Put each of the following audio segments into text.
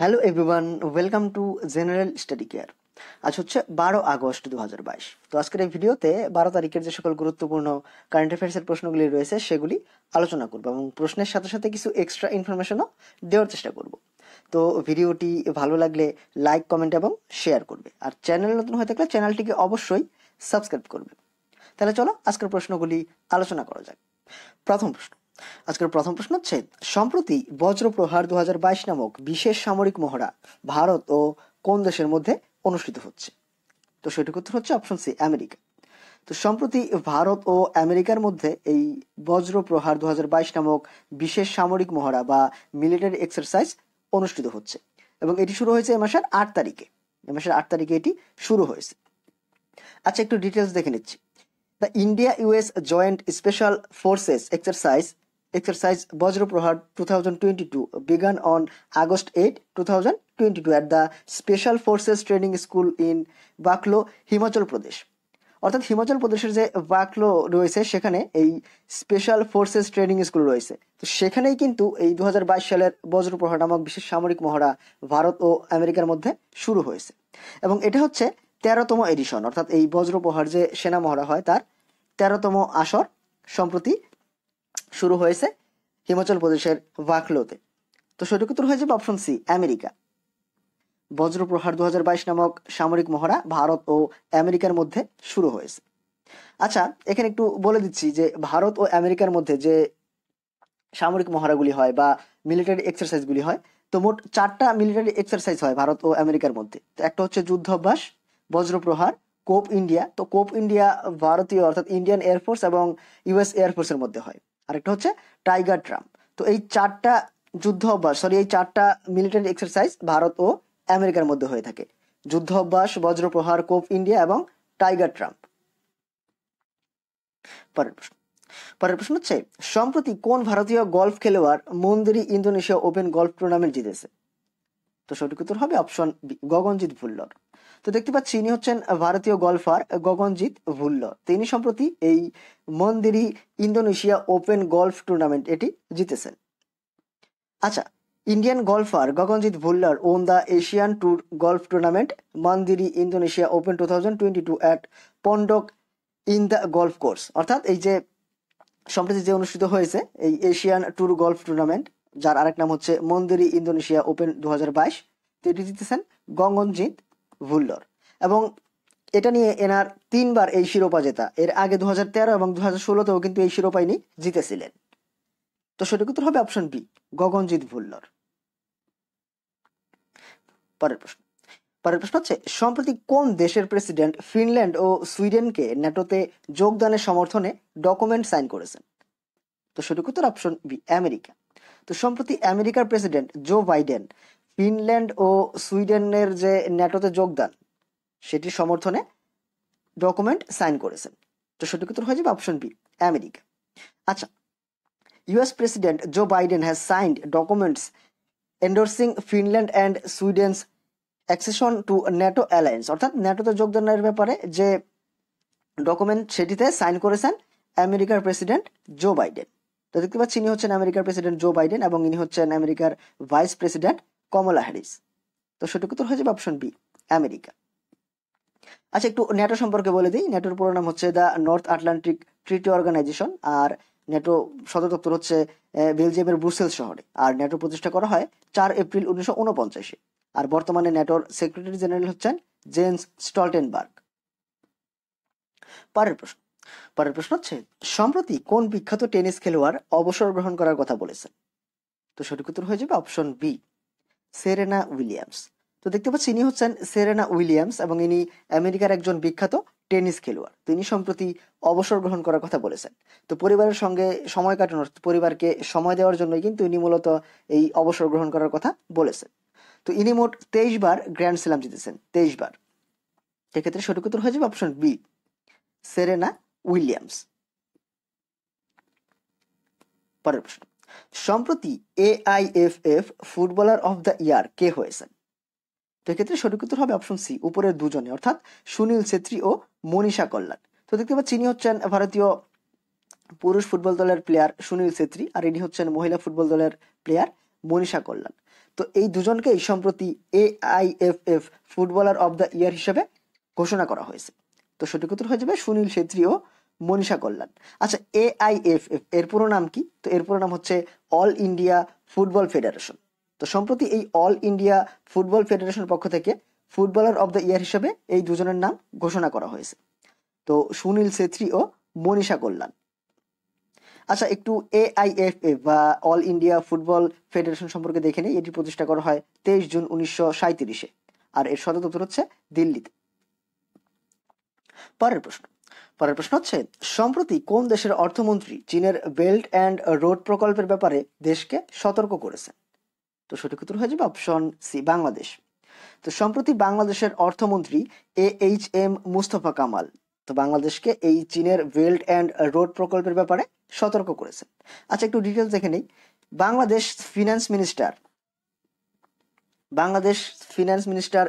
Hello everyone, welcome to general study care. আজ হচ্ছে 12 August 2022। তো আজকের এই ভিডিওতে 12 তারিখের যে সকল গুরুত্বপূর্ণ কারেন্ট অ্যাফেয়ার্সের প্রশ্নগুলি রয়েছে সেগুলি আলোচনা করব এবং প্রশ্নের সাথে সাথে কিছু এক্সট্রা ইনফরমেশনও দেওয়ার চেষ্টা করব। তো ভিডিওটি ভালো লাগলে লাইক, কমেন্ট এবং শেয়ার করবে, আর চ্যানেল নতুন হয়ে থাকলে চ্যানেলটিকে অবশ্যই সাবস্ক্রাইব করবে। তাহলে চলো আজকের প্রশ্নগুলি আলোচনা করা যাক। আজকের প্রথম প্রশ্ন হচ্ছে, সম্প্রতি বজ্র প্রহার 2022 নামক বিশেষ সামরিক মহড়া ভারত ও কোন দেশের মধ্যে অনুষ্ঠিত হচ্ছে? তো সঠিক উত্তর হচ্ছে অপশন সি, আমেরিকা। তো সম্প্রতি ভারত ও আমেরিকার মধ্যে এই বজ্র প্রহার 2022 নামক বিশেষ সামরিক মহড়া বা মিলিটারি এক্সারসাইজ অনুষ্ঠিত হচ্ছে এবং এটি শুরু হয়েছে এ মাসের 8 তারিখে এটি শুরু হয়েছে। আচ্ছা, একটু ডিটেলস দেখে নিচ্ছি। The India-US Joint Special Forces exercise Vajra Prahar 2022 began on August 8, 2022 at the Special Forces Training School in Baklo, Himachal Pradesh. অর্থাৎ হিমাচল প্রদেশের যে বাকলো রয়েছে সেখানে এই স্পেশাল ফোর্সেস ট্রেনিং স্কুল রয়েছে। তো সেখানেই কিন্তু এই 2022 সালের বজ্র প্রহার নামক বিশেষ সামরিক মহড়া ভারত ও আমেরিকার মধ্যে শুরু হয়েছে এবং এটা হচ্ছে 13তম এডিশন, অর্থাৎ এই বজ্র প্রহার যে সেনা মহড়া হয় তার 13তম আসর সম্প্রতি শুরু হয়েছে হিমাচল প্রদেশের বাকলোতে। তো সঠিক উত্তর হয়ে যাবে অপশন সি, আমেরিকা। বজ্র প্রহার 2022 নামক সামরিক মহড়া ভারত ও আমেরিকার মধ্যে শুরু হয়েছে। আচ্ছা, এখানে একটু বলে দিচ্ছি যে ভারত ও আমেরিকার মধ্যে যে সামরিক মহড়াগুলি হয় বা মিলিটারি এক্সারসাইজগুলি হয়, তো মোট 4টা মিলিটারি এক্সারসাইজ হয় ভারত ও আমেরিকার মধ্যে। তো একটা হচ্ছে যুদ্ধ অভ্যাস, বজ্র প্রহার, কোপ ইন্ডিয়া। তো কোপ ইন্ডিয়া ভারতীয় অর্থাৎ ইন্ডিয়ান এয়ারফোর্স এবং ইউএস এয়ারফোর্সের মধ্যে হয়। আরেকটা হচ্ছে টাইগার ট্রাম্প। তো এই চারটা মিলিটারি এক্সারসাইজ ভারত ও আমেরিকার মধ্যে হয়ে থাকে, যুদ্ধ অভ্যাস, বজ্র প্রহার, কোপ ইন্ডিয়া এবং টাইগার ট্রাম্প। পরের প্রশ্ন হচ্ছে, সম্প্রতি কোন ভারতীয় গল্ফ খেলোয়াড় Mandiri Indonesia Open golf tournament জিতেছে? তো সঠিক উত্তর হবে অপশন বি, গগনজিৎ ভুল্লর। তো দেখতে পাচ্ছি ইনি হচ্ছেন ভারতীয় গল্ফার গগনজিৎ ভুল্লর। তিনি সম্প্রতি এই Mandiri Indonesia Open golf tournament এটি জিতেছেন। আচ্ছা, Indian golfer Gaganjit Bhullar won the Asian tour golf tournament Mandiri Indonesia Open 2022 at Pondok in the golf course. অর্থাৎ এই যে সম্প্রতি যে অনুষ্ঠিত হয়েছে এই এশিয়ান ট্যুর গল্ফ টুর্নামেন্ট, যার আরেক নাম হচ্ছে মন্দিরি ইন্দোনেশিয়া ওপেন 2022, এটি জিতেছেন গগনজিৎ ভুল্লার এবং এটা নিয়ে এনার 3বার এই শিরোপা জেতা। এর আগে 2013 এবং 2016তেও কিন্তু এই শিরোপা ইনি জিতেছিলেন। তো সঠিক উত্তর হবে অপশন বি, গগনজিৎ ভুল্লার। পরের প্রশ্ন হচ্ছে, সম্প্রতি কোন দেশের প্রেসিডেন্ট ফিনল্যান্ড ও সুইডেনকে ন্যাটোতে যোগদানের সমর্থনে ডকুমেন্ট সাইন করেছেন? তো সঠিক উত্তর অপশন বি, আমেরিকা। তো সম্প্রতি আমেরিকার প্রেসিডেন্ট জো বাইডেন ফিনল্যান্ড ও সুইডেনের যে ন্যাটোতে যোগদান সেটির সমর্থনে ডকুমেন্ট সাইন করেছেন। তো সঠিক উত্তর হয়ে যাবে অপশন বি, আমেরিকা। আচ্ছা, US President Joe Biden has signed documents endorsing Finland and Sweden's accession to NATO alliance. অর্থাৎ ন্যাটোতে যোগদানের ব্যাপারে যে ডকুমেন্ট সেটিতে সাইন করেছেন আমেরিকার প্রেসিডেন্ট জো বাইডেন। তো দেখতে পাচ্ছি ইনি হচ্ছেন আমেরিকার প্রেসিডেন্ট জো বাইডেন এবং ইনি হচ্ছেন আমেরিকার ভাইস প্রেসিডেন্ট কমলা হ্যারিস। তো সঠিক উত্তর হয়ে যাবে অপশন বি, আমেরিকা। আচ্ছা, একটু ন্যাটো সম্পর্কে বলে দিই। ন্যাটোর পুরো নাম হচ্ছে the North Atlantic Treaty Organization, আর ন্যাটো সদর দপ্তর হচ্ছে বেলজিয়ামের ব্রুসেলস শহরে। আর ন্যাটো প্রতিষ্ঠা করা হয় 4 এপ্রিল 1949-এ, আর বর্তমানে ন্যাটোর সেক্রেটারি জেনারেল হচ্ছেন জেন্স স্টলটেনবার্গ। পরের প্রশ্ন হচ্ছে, সম্প্রতি কোন বিখ্যাত টেনিস খেলোয়াড় অবসর গ্রহণ করার কথা বলেছেন? তো সঠিক উত্তর হয়ে যাবে অপশন বি, সেরেনা উইলিয়ামস। তো দেখতে পাচ্ছি ইনি হচ্ছেন সেরেনা উইলিয়ামস এবং ইনি আমেরিকার একজন বিখ্যাত টেনিস খেলোয়াড়। তিনি সম্প্রতি অবসর গ্রহণ করার কথা বলেছেন। তো পরিবারের সঙ্গে সময় কাটানোর, পরিবারকে সময় দেওয়ার জন্য কিন্তু ইনি মূলত এই অবসর গ্রহণ করার কথা বলেছেন। তো ইনি মোট 23 বার গ্র্যান্ড স্ল্যাম জিতেছেন, 23 বার। এক্ষেত্রে সঠিক উত্তর হয়ে যাবে অপশন বি, সেরেনা উইলিয়ামস। পরের প্রশ্ন, সম্প্রতি AIFF footballer of the year কে হয়েছেন? তো এক্ষেত্রে সঠিক উত্তর হবে অপশন সি, উপরের দুজনে, অর্থাৎ সুনীল ছেত্রী ও মনীষা কল্যাণ। তো দেখতে পাচ্ছি ইনি হচ্ছেন ভারতীয় পুরুষ ফুটবল দলের প্লেয়ার সুনীল ছেত্রী, আর ইনি হচ্ছেন মহিলা ফুটবল দলের প্লেয়ার মনীষা কল্যাণ। তো এই দুজনকে এই সম্প্রতি AIFF footballer of the year হিসেবে ঘোষণা করা হয়েছে। তো সঠিক উত্তর হয়ে যাবে সুনীল ছেত্রী ও মনীষা কল্যাণ। আচ্ছা AIFF এর পুরো নাম কি? তো এর পুরো নাম হচ্ছে অল ইন্ডিয়া ফুটবল ফেডারেশন। তো সম্প্রতি এই অল ইন্ডিয়া ফুটবল ফেডারেশনের পক্ষ থেকে ফুটবলার অফ দ্য ইয়ার হিসেবে এই দুজনের নাম ঘোষণা করা হয়েছে, তো সুনীল ছেত্রী ও মনীষা কল্যাণ। আচ্ছা একটু AIFF বা অল ইন্ডিয়া ফুটবল ফেডারেশন সম্পর্কে দেখে নিই। এটি প্রতিষ্ঠা করা হয় 23 জুন 1937-এ, আর এর সদর দপ্তর হচ্ছে দিল্লিতে। পরের প্রশ্ন হচ্ছে সম্প্রতি কোন দেশের অর্থমন্ত্রী চীনের বেল্ট অ্যান্ড রোড প্রকল্পের ব্যাপারে দেশকে সতর্ক করেছেন? তো সঠিক উত্তর হয়ে যাবে অপশন সি, বাংলাদেশ। তো সম্প্রতি বাংলাদেশের অর্থমন্ত্রী AHM মুস্তাফা কামাল তো বাংলাদেশকে এই চীনের বেল্ট অ্যান্ড রোড প্রকল্পের ব্যাপারে সতর্ক করেছেন। আচ্ছা একটু ডিটেলস দেখে নেই। Bangladesh finance minister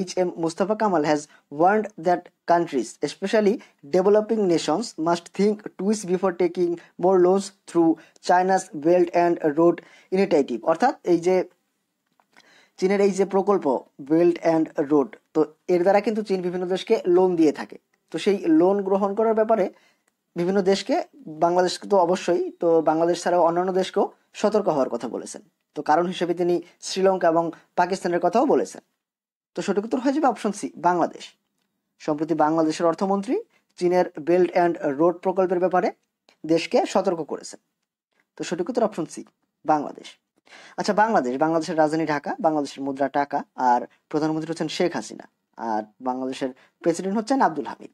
AHM Mustafa Kamal has warned that countries, especially developing nations, must think twice before taking more loans through China's Belt and Road Initiative. অর্থাৎ এই যে চীনের এই যে প্রকল্প বেল্ট অ্যান্ড রোড, তো এর দ্বারা কিন্তু চীন বিভিন্ন দেশকে লোন দিয়ে থাকে, তো সেই লোন গ্রহণ করার ব্যাপারে বিভিন্ন দেশকে, বাংলাদেশ তো অবশ্যই, তো বাংলাদেশ ছাড়াও অন্যান্য দেশকেও সতর্ক হওয়ার কথা বলেছেন। তো কারণ হিসেবে তিনি শ্রীলঙ্কা এবং পাকিস্তানের কথাও বলেছেন। তো সঠিক উত্তর হয়ে যাবে অপশন সি, বাংলাদেশ। সম্প্রতি বাংলাদেশের অর্থমন্ত্রী চীনের বেল্ট অ্যান্ড রোড প্রকল্পের ব্যাপারে দেশকে সতর্ক করেছেন, তো সঠিক উত্তর অপশন সি, বাংলাদেশ। আচ্ছা বাংলাদেশের রাজধানী ঢাকা, বাংলাদেশের মুদ্রা টাকা, আর প্রধানমন্ত্রী হচ্ছেন শেখ হাসিনা, আর বাংলাদেশের প্রেসিডেন্ট হচ্ছেন আব্দুল হামিদ।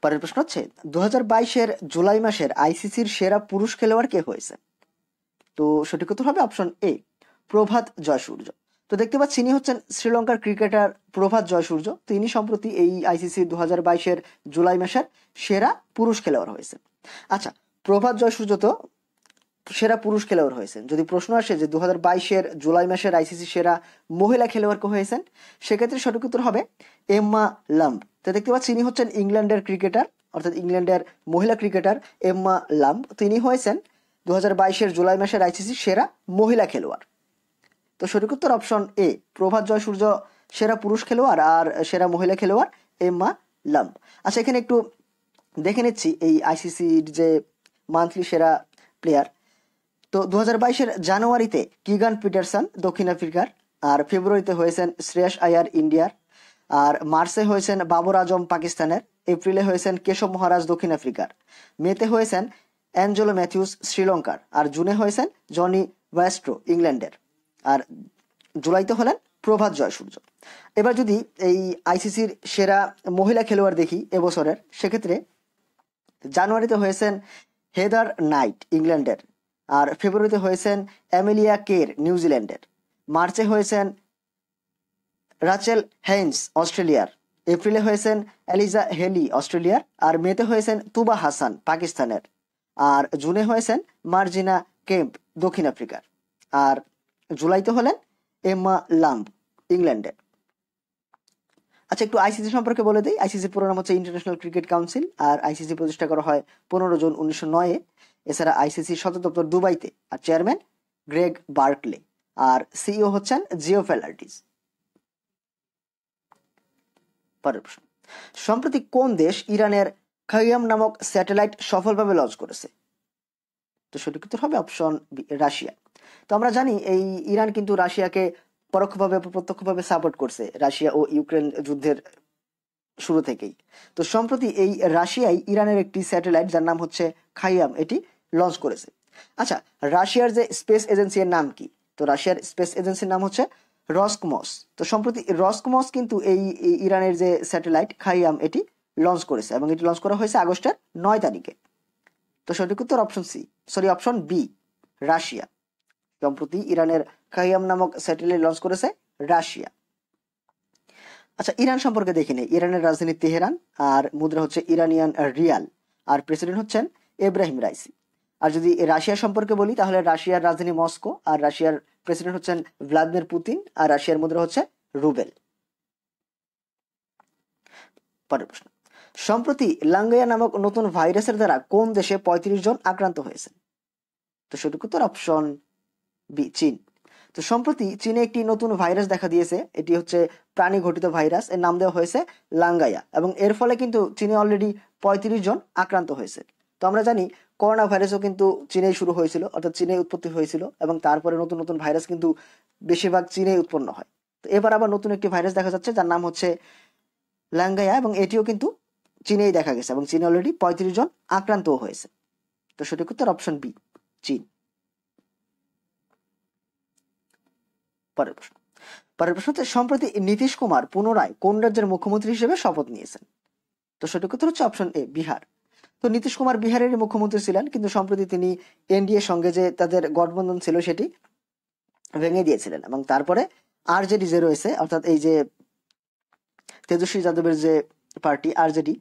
পরের প্রশ্ন হচ্ছে 2022-এর জুলাই মাসের ICCর সেরা পুরুষ খেলোয়াড় কে হয়েছে? তো সঠিক উত্তর হবে অপশন এ, প্রভাত জয়সূর্য। তো দেখতে পাচ্ছি ইনি হচ্ছেন শ্রীলঙ্কার ক্রিকেটার প্রভাত জয়সূর্য, তিনি সম্প্রতি এই ICCর 2022-এর জুলাই মাসের সেরা পুরুষ খেলোয়াড় হয়েছে। আচ্ছা প্রভাত জয়সূর্য তো সেরা পুরুষ খেলোয়াড় হয়েছেন, যদি প্রশ্ন আসে যে 2022-এর জুলাই মাসের ICC সেরা মহিলা খেলোয়াড় কে হয়েছেন, সেক্ষেত্রে সঠিক উত্তর হবে এম্মা লাম্ব। তো দেখতে পাচ্ছি ইনি হচ্ছেন ইংল্যান্ডের ক্রিকেটার, অর্থাৎ ইংল্যান্ডের মহিলা ক্রিকেটার এম্মা লাম্ব, তিনি হয়েছেন 2022-এর জুলাই মাসের ICC সেরা মহিলা খেলোয়াড়। তো সঠিক উত্তর অপশন এ, প্রভাত জয়সূর্য সেরা পুরুষ খেলোয়াড় আর সেরা মহিলা খেলোয়াড় এম্মা লাম্ব। আচ্ছা এখানে একটু দেখে নিচ্ছি এই ICCর যে মান্থলি সেরা প্লেয়ার। তো 2022-এর জানুয়ারিতে কিগান পিটারসন দক্ষিণ আফ্রিকার, আর ফেব্রুয়ারিতে হয়েছেন শ্রেয়াস আয়ার ইন্ডিয়ার, আর মার্চে হয়েছেন বাবর আজম পাকিস্তানের, এপ্রিলে হয়েছেন কেশব মহারাজ দক্ষিণ আফ্রিকার, মেতে হয়েছেন অ্যাঞ্জেলো ম্যাথিউস শ্রীলঙ্কার, আর জুনে হয়েছেন জনি ওয়েস্ট্রো ইংল্যান্ডের, আর জুলাইতে হলেন প্রভাত জয়সূর্য। এবার যদি এই ICCর সেরা মহিলা খেলোয়াড় দেখি এবছরের, সেক্ষেত্রে জানুয়ারিতে হয়েছেন হেদার নাইট ইংল্যান্ডের, আর ফেব্রুয়ারিতে হয়েছেন অ্যামেলিয়া কের নিউজিল্যান্ডের, মার্চে হয়েছেন রাচেল হেইনস অস্ট্রেলিয়ার, এপ্রিলে হয়েছেন এলিজা হেলি অস্ট্রেলিয়ার, আর মেতে হয়েছেন তুবা হাসান পাকিস্তানের, আর জুনে হয়েছেন মার্জিনা কেম্প দক্ষিণ আফ্রিকার, আর জুলাইতে হলেন এম্মা লাম্ব ইংল্যান্ডের। আচ্ছা একটু ICC সম্পর্কে বলে দিই। ICC পুরো নাম হচ্ছে ইন্টারন্যাশনাল ক্রিকেট কাউন্সিল, আর ICC প্রতিষ্ঠা করা হয় 15 জুন 1909-এ। এছাড়া ICC সদর দপ্তর দুবাইতে, আর চেয়ারম্যান গ্রেগ বার্কলে, আর CEO হচ্ছেন জিও ফেলার্টিস। পরের প্রশ্ন, সম্প্রতি কোন দেশ ইরানের খাইয়াম নামক স্যাটেলাইট সফলভাবে লঞ্চ করেছে? তো সঠিক উত্তর হবে অপশন বি, রাশিয়া। তো আমরা জানি এই ইরান কিন্তু রাশিয়াকে পরোক্ষভাবে প্রত্যক্ষভাবে সাপোর্ট করছে রাশিয়া ও ইউক্রেন যুদ্ধের শুরু থেকেই। তো সম্প্রতি এই রাশিয়াই ইরানের একটি স্যাটেলাইট যার নাম হচ্ছে খাইয়াম, এটি লঞ্চ করেছে। আচ্ছা রাশিয়ার যে স্পেস এজেন্সির নাম কি? তো রাশিয়ার স্পেস এজেন্সির নাম হচ্ছে রসকমস। তো সম্প্রতি রসকমস কিন্তু এই ইরানের যে স্যাটেলাইট খাইয়াম এটি লঞ্চ করেছে, এবং এটি লঞ্চ করা হয়েছে আগস্টের 9 তারিখে। তো সঠিক উত্তর অপশন বি, রাশিয়া। সম্প্রতি ইরানের খাইয়াম নামক স্যাটেলাইট লঞ্চ করেছে রাশিয়া। আচ্ছা ইরান সম্পর্কে দেখি নেই। ইরানের রাজধানী তেহরান, আর মুদ্রা হচ্ছে ইরানিয়ান রিয়াল, আর প্রেসিডেন্ট হচ্ছেন ইব্রাহিম রাইসি। আর যদি রাশিয়া সম্পর্কে বলি তাহলে রাশিয়ার রাজধানী মস্কো, আর রাশিয়ার প্রেসিডেন্ট হচ্ছেন ভ্লাদিমির পুতিন, আর রাশিয়ার মুদ্রা হচ্ছে রুবেল। পরের প্রশ্ন, সম্প্রতি লাঙ্গায়া নামক নতুন ভাইরাসের দ্বারা কোন দেশে 35 জন আক্রান্ত হয়েছেন? তো সঠিক উত্তর অপশন বি চীন। তো সম্প্রতি চীনে একটি নতুন ভাইরাস দেখা দিয়েছে, এটি হচ্ছে প্রাণী ঘটিত ভাইরাস, এর নাম দেওয়া হয়েছে লাঙ্গাইয়া, এবং এর ফলে কিন্তু চীনে অলরেডি 35 জন আক্রান্ত হয়েছে। তো আমরা জানি করোনা ভাইরাসও কিন্তু চীনেই শুরু হয়েছিল, অর্থাৎ চীনেই উৎপত্তি হয়েছিল, এবং তারপরে নতুন নতুন ভাইরাস কিন্তু বেশিরভাগ চীনেই উৎপন্ন হয়। তো এবার আবার নতুন একটি ভাইরাস দেখা যাচ্ছে যার নাম হচ্ছে লাঙ্গাইয়া, এবং এটিও কিন্তু চীনেই দেখা গেছে এবং চীনে অলরেডি 35 জন আক্রান্তও হয়েছে। তো সঠিক উত্তর অপশন বি চীন। পরের প্রশ্ন, হচ্ছে সম্প্রতি নীতিশ কুমার পুনরায় কোন রাজ্যের মুখ্যমন্ত্রী হিসেবে শপথ নিয়েছেন? তো সঠিক উত্তর হচ্ছে অপশন এ বিহার। তো নীতিশ কুমার বিহারের মুখ্যমন্ত্রী ছিলেন, কিন্তু সম্প্রতি তিনি এনডিএর সঙ্গে যে তাদের গঠবন্ধন ছিল সেটি ভেঙে দিয়েছিলেন, এবং তারপরে আরজেডি যে রয়েছে, অর্থাৎ এই যে তেজস্বী যাদবের যে পার্টি আরজেডি,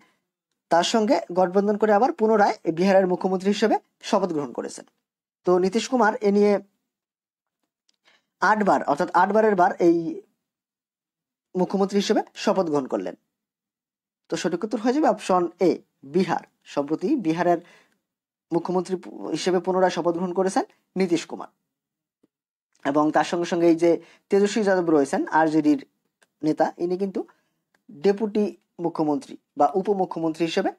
তার সঙ্গে গঠবন্ধন করে আবার পুনরায় বিহারের মুখ্যমন্ত্রী হিসেবে শপথ গ্রহণ করেছেন। তো নীতিশ কুমার এ নিয়ে 8 বার, অর্থাৎ 8 বারের এই মুখ্যমন্ত্রী হিসেবে শপথ গ্রহণ করলেন। তো সঠিক উত্তর হয়ে যাবে অপশন এ বিহার। সম্প্রতি বিহারের মুখ্যমন্ত্রী হিসেবে পুনরায় শপথ গ্রহণ করেছেন নীতিশ কুমার, এবং তার সঙ্গে সঙ্গে এই যে তেজস্বী যাদব রয়েছেন আরজেডির নেতা, ইনি কিন্তু ডেপুটি মুখ্যমন্ত্রী বা উপমুখ্যমন্ত্রী হিসেবে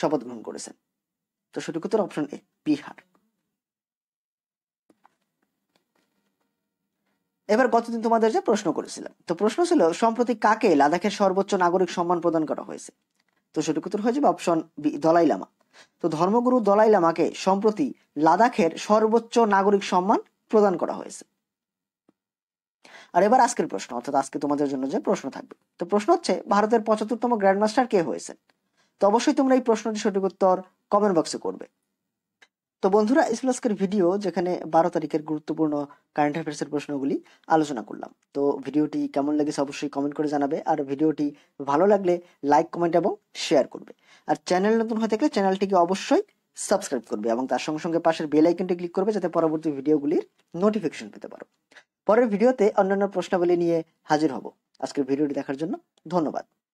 শপথ গ্রহণ করেছেন। তো সঠিক উত্তর অপশন এ বিহার। এবার গতদিন তোমাদের যে প্রশ্ন করেছিলাম, তো প্রশ্ন ছিল সম্প্রতি কাকে লাদাখের সর্বোচ্চ নাগরিক সম্মান প্রদান করা হয়েছে? তো সঠিক উত্তর হয়ে যাবে অপশন বি দলাই লামা। তো ধর্মগুরু দলাই লামাকে সম্প্রতি লাদাখের সর্বোচ্চ নাগরিক সম্মান প্রদান করা হয়েছে। আর এবার আজকের প্রশ্ন, অর্থাৎ আজকে তোমাদের জন্য যে প্রশ্ন থাকবে, তো প্রশ্ন হচ্ছে ভারতের 75তম গ্র্যান্ডমাস্টার কে হয়েছেন? তো অবশ্যই তোমরা এই প্রশ্নটি সঠিক উত্তর কমেন্ট বক্সে করবে। তো বন্ধুরা, এসল আজকের ভিডিও, যেখানে 12 তারিখের গুরুত্বপূর্ণ কারেন্ট অ্যাফেয়ার্সের প্রশ্নগুলি আলোচনা করলাম। তো ভিডিওটি কেমন লেগেছে অবশ্যই কমেন্ট করে জানাবে, আর ভিডিওটি ভালো লাগলে লাইক, কমেন্ট এবং শেয়ার করবে। আর চ্যানেল নতুন হয়ে থাকলে চ্যানেলটিকে অবশ্যই সাবস্ক্রাইব করবে, এবং তার সঙ্গে সঙ্গে পাশের বেল আইকনটি ক্লিক করবে যাতে পরবর্তী ভিডিওগুলির নোটিফিকেশন পেতে পারো। পরের ভিডিওতে অন্যান্য প্রশ্নাবলী নিয়ে হাজির হব। আজকের ভিডিওটি দেখার জন্য ধন্যবাদ।